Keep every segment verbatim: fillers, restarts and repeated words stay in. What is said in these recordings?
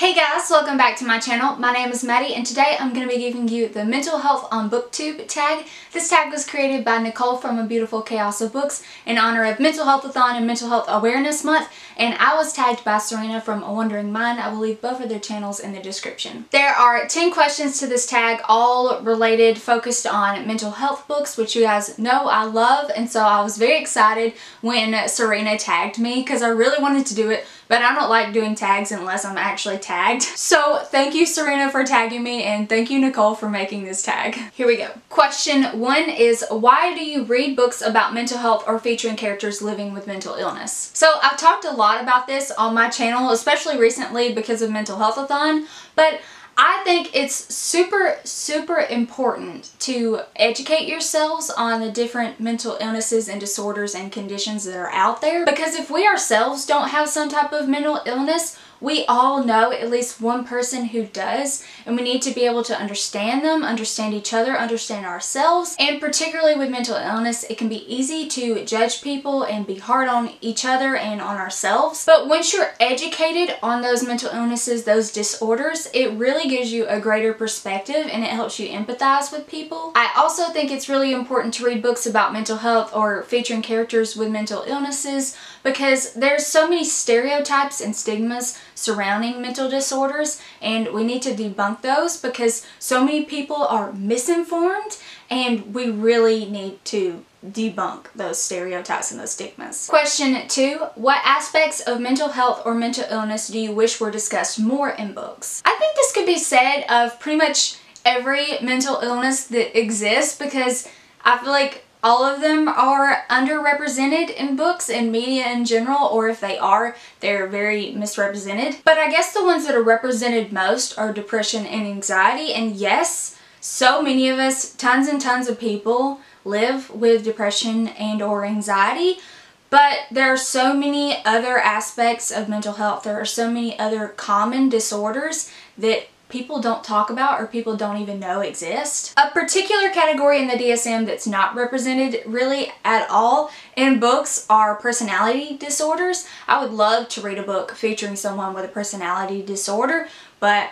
Hey guys, welcome back to my channel. My name is Maddie and today I'm going to be giving you the Mental Health on Booktube tag. This tag was created by Nicole from A Beautiful Chaos of Books in honor of Mental Healthathon and Mental Health Awareness Month, and I was tagged by Serena from A Wondering Mind. I will leave both of their channels in the description. There are ten questions to this tag, all related, focused on mental health books, which you guys know I love, and so I was very excited when Serena tagged me because I really wanted to do it, but I don't like doing tags unless I'm actually tagged. Tagged. So thank you Serena for tagging me, and thank you Nicole for making this tag. Here we go. Question one is, why do you read books about mental health or featuring characters living with mental illness? So I've talked a lot about this on my channel, especially recently because of Mental Healthathon, but I think it's super, super important to educate yourselves on the different mental illnesses and disorders and conditions that are out there, because if we ourselves don't have some type of mental illness, we all know at least one person who does, and we need to be able to understand them, understand each other, understand ourselves. And particularly with mental illness, it can be easy to judge people and be hard on each other and on ourselves. But once you're educated on those mental illnesses, those disorders, it really gives you a greater perspective and it helps you empathize with people. I also think it's really important to read books about mental health or featuring characters with mental illnesses, because there's so many stereotypes and stigmas surrounding mental disorders, and we need to debunk those because so many people are misinformed, and we really need to debunk those stereotypes and those stigmas. Question two, what aspects of mental health or mental illness do you wish were discussed more in books? I think this could be said of pretty much every mental illness that exists, because I feel like all of them are underrepresented in books and media in general, or if they are, they're very misrepresented. But I guess the ones that are represented most are depression and anxiety, and yes, so many of us, tons and tons of people, live with depression and or anxiety, but there are so many other aspects of mental health. There are so many other common disorders that people don't talk about or people don't even know exist. A particular category in the D S M that's not represented really at all in books are personality disorders. I would love to read a book featuring someone with a personality disorder, but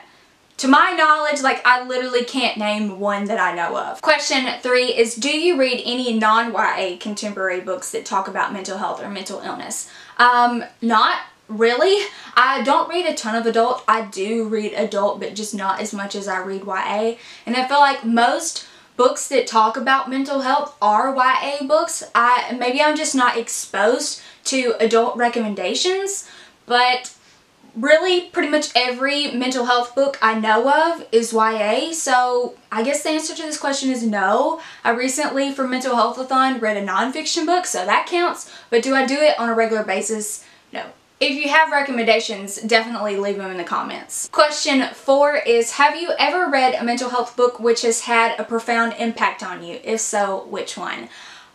to my knowledge, like, I literally can't name one that I know of. Question three is, do you read any non-Y A contemporary books that talk about mental health or mental illness? Um, not really. I don't read a ton of adult. I do read adult, but just not as much as I read Y A. And I feel like most books that talk about mental health are Y A books. I maybe I'm just not exposed to adult recommendations, but really pretty much every mental health book I know of is Y A, so I guess the answer to this question is no. I recently, for Mental Healthathon, read a nonfiction book, so that counts, but do I do it on a regular basis? No. If you have recommendations, definitely leave them in the comments. Question four is, have you ever read a mental health book which has had a profound impact on you? If so, which one?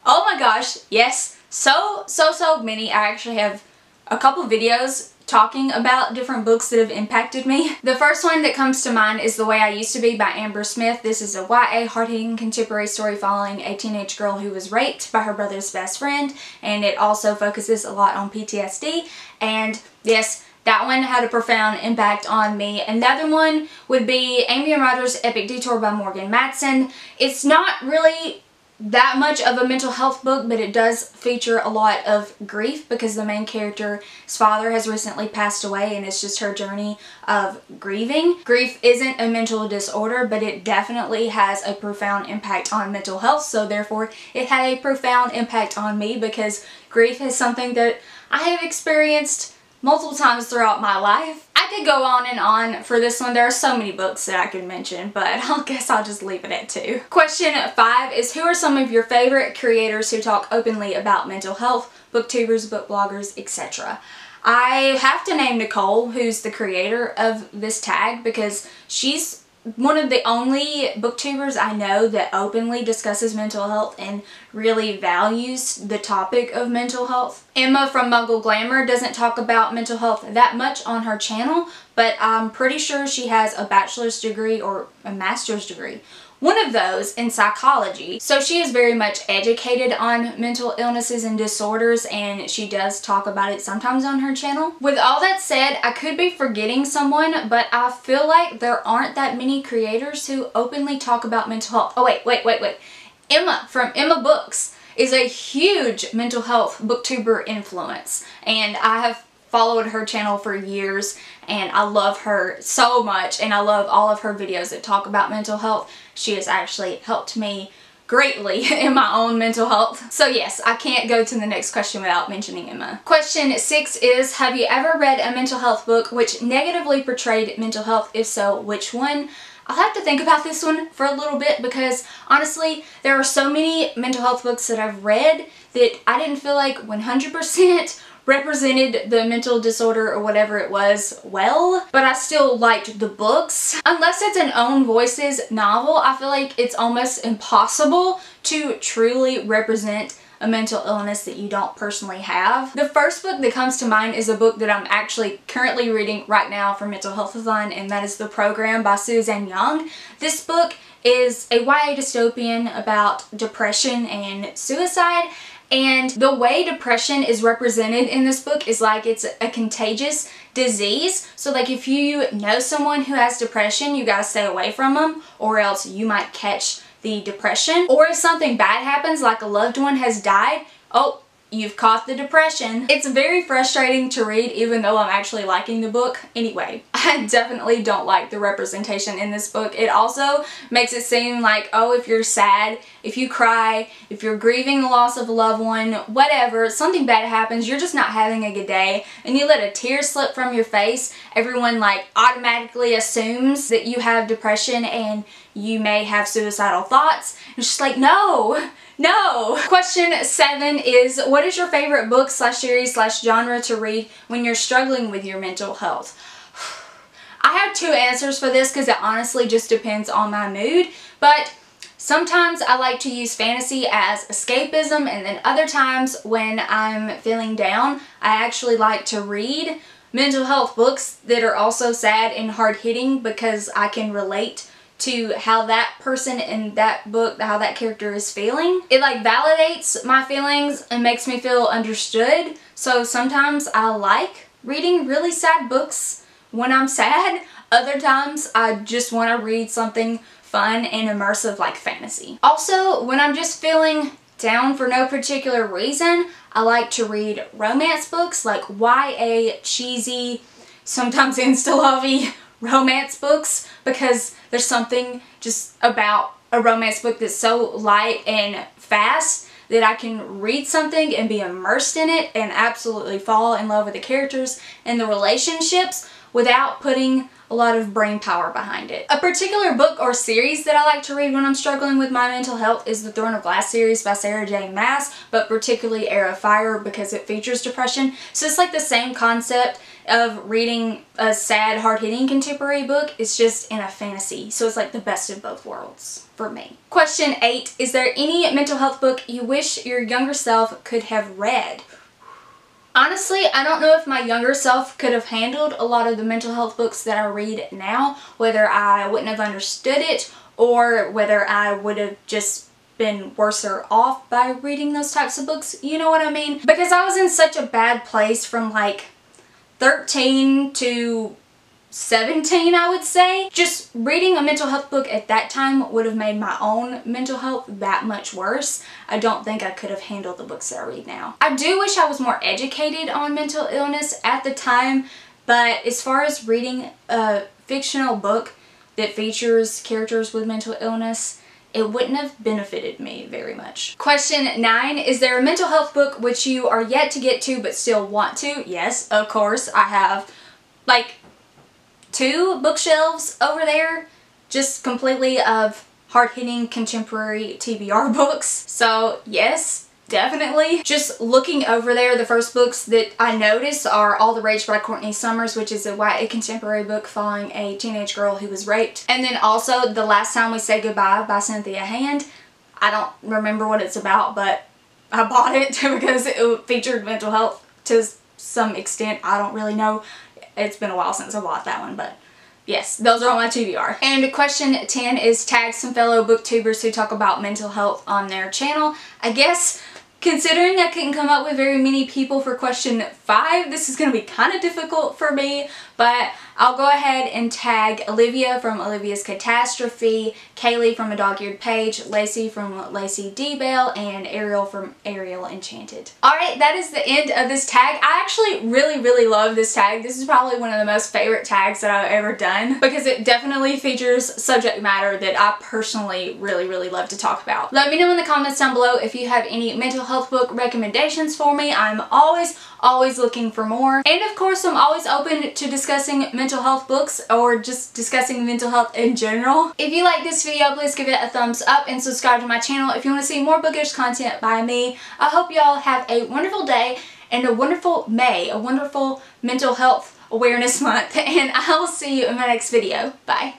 Oh my gosh, yes, so, so, so many. I actually have a couple videos talking about different books that have impacted me. The first one that comes to mind is The Way I Used To Be by Amber Smith. This is a Y A hard-hitting contemporary story following a teenage girl who was raped by her brother's best friend, and it also focuses a lot on P T S D, and yes, that one had a profound impact on me. Another one would be Amy Rogers' Epic Detour by Morgan Matson. It's not really that much of a mental health book, but it does feature a lot of grief because the main character's father has recently passed away, and it's just her journey of grieving. Grief isn't a mental disorder, but it definitely has a profound impact on mental health, so therefore it had a profound impact on me because grief is something that I have experienced multiple times throughout my life. I could go on and on for this one. There are so many books that I could mention, but I guess I'll just leave it at two. Question five is, who are some of your favorite creators who talk openly about mental health, booktubers, book bloggers, et cetera? I have to name Nicole, who's the creator of this tag, because she's one of the only booktubers I know that openly discusses mental health and really values the topic of mental health. Emma from Muggle Glamour doesn't talk about mental health that much on her channel, but I'm pretty sure she has a bachelor's degree or a master's degree one of those in psychology. So she is very much educated on mental illnesses and disorders, and she does talk about it sometimes on her channel. With all that said, I could be forgetting someone, but I feel like there aren't that many creators who openly talk about mental health. Oh wait, wait, wait, wait. Emma from Emma Books is a huge mental health booktuber influence, and I have followed her channel for years, and I love her so much, and I love all of her videos that talk about mental health. She has actually helped me greatly in my own mental health. So yes, I can't go to the next question without mentioning Emma. Question six is, have you ever read a mental health book which negatively portrayed mental health? If so, which one? I'll have to think about this one for a little bit, because honestly there are so many mental health books that I've read that I didn't feel like one hundred percent represented the mental disorder or whatever it was well, but I still liked the books. Unless it's an own voices novel, I feel like it's almost impossible to truly represent a mental illness that you don't personally have. The first book that comes to mind is a book that I'm actually currently reading right now for Mental Healthathon, and that is The Program by Suzanne Young. This book is a Y A dystopian about depression and suicide, and the way depression is represented in this book is like it's a contagious disease. So like if you know someone who has depression, you gotta stay away from them, or else you might catch the depression. Or if something bad happens, like a loved one has died, oh, you've caught the depression. It's very frustrating to read, even though I'm actually liking the book. Anyway, I definitely don't like the representation in this book. It also makes it seem like, oh, if you're sad, if you cry, if you're grieving the loss of a loved one, whatever, something bad happens, you're just not having a good day, and you let a tear slip from your face, everyone like automatically assumes that you have depression and you may have suicidal thoughts. It's just like, no, no. Question seven is, what is your favorite book slash series slash genre to read when you're struggling with your mental health? I have two answers for this because it honestly just depends on my mood, but sometimes I like to use fantasy as escapism, and then other times when I'm feeling down, I actually like to read mental health books that are also sad and hard-hitting, because I can relate to how that person in that book, how that character is feeling. It like validates my feelings and makes me feel understood. So sometimes I like reading really sad books when I'm sad. Other times I just want to read something fun and immersive like fantasy. Also, when I'm just feeling down for no particular reason, I like to read romance books, like Y A cheesy, sometimes insta-lovey romance books, because there's something just about a romance book that's so light and fast that I can read something and be immersed in it and absolutely fall in love with the characters and the relationships without putting a lot of brain power behind it. A particular book or series that I like to read when I'm struggling with my mental health is the Throne of Glass series by Sarah J Maas, but particularly Heir of Fire because it features depression. So it's like the same concept of reading a sad, hard-hitting contemporary book. It's just in a fantasy, so it's like the best of both worlds for me. Question eight, is there any mental health book you wish your younger self could have read? Honestly, I don't know if my younger self could have handled a lot of the mental health books that I read now, whether I wouldn't have understood it or whether I would have just been worse off by reading those types of books. You know what I mean? Because I was in such a bad place from like thirteen to seventeen, I would say. Just reading a mental health book at that time would have made my own mental health that much worse. I don't think I could have handled the books that I read now. I do wish I was more educated on mental illness at the time, but as far as reading a fictional book that features characters with mental illness, it wouldn't have benefited me very much. Question nine, is there a mental health book which you are yet to get to but still want to? Yes, of course, I have like two bookshelves over there just completely of hard-hitting contemporary T B R books. So yes, definitely. Just looking over there, the first books that I noticed are All the Rage by Courtney Summers, which is a Y A contemporary book following a teenage girl who was raped. And then also The Last Time We Say Goodbye by Cynthia Hand. I don't remember what it's about, but I bought it because it featured mental health to some extent. I don't really know. It's been a while since I bought that one, but Yes, those are on my T B R. And question ten is tag some fellow booktubers who talk about mental health on their channel. I guess considering I couldn't come up with very many people for question five, this is going to be kind of difficult for me, but I'll go ahead and tag Olivia from Olivia's Catastrophe, Kaylee from A Dog Eared Page, Lacey from Lacey D-Bell, and Ariel from Ariel Enchanted. Alright, that is the end of this tag. I actually really, really love this tag. This is probably one of the most favorite tags that I've ever done because it definitely features subject matter that I personally really, really love to talk about. Let me know in the comments down below if you have any mental health health book recommendations for me. I'm always, always looking for more. And of course, I'm always open to discussing mental health books or just discussing mental health in general. If you like this video, please give it a thumbs up and subscribe to my channel if you want to see more bookish content by me. I hope y'all have a wonderful day and a wonderful May, a wonderful mental health awareness month, and I will see you in my next video. Bye.